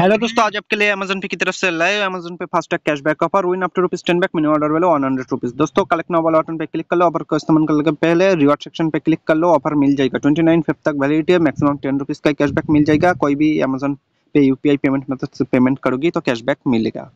Hello दोस्तों, आज आपके लिए अमेजन पे की तरफ से लाइव अमेजन पे FASTag cashback offer win up to ₹10 back minimum order value ₹100। दोस्तों कलेक्ट नाउ वाला बटन पे क्लिक कर लो। ऑफर को इस्तेमाल करने के पहले रिवॉर्ड सेक्शन पे क्लिक कर लो। ऑफर मिल जाएगा 29 फ़रवरी तक वैलिडिटी है। मैक्सिमम ₹10 का कैशबैक मिल जाएगा। कोई भी Amazon pay UPI payment method से पेमेंट करोगी तो कैशबैक मिलेगा।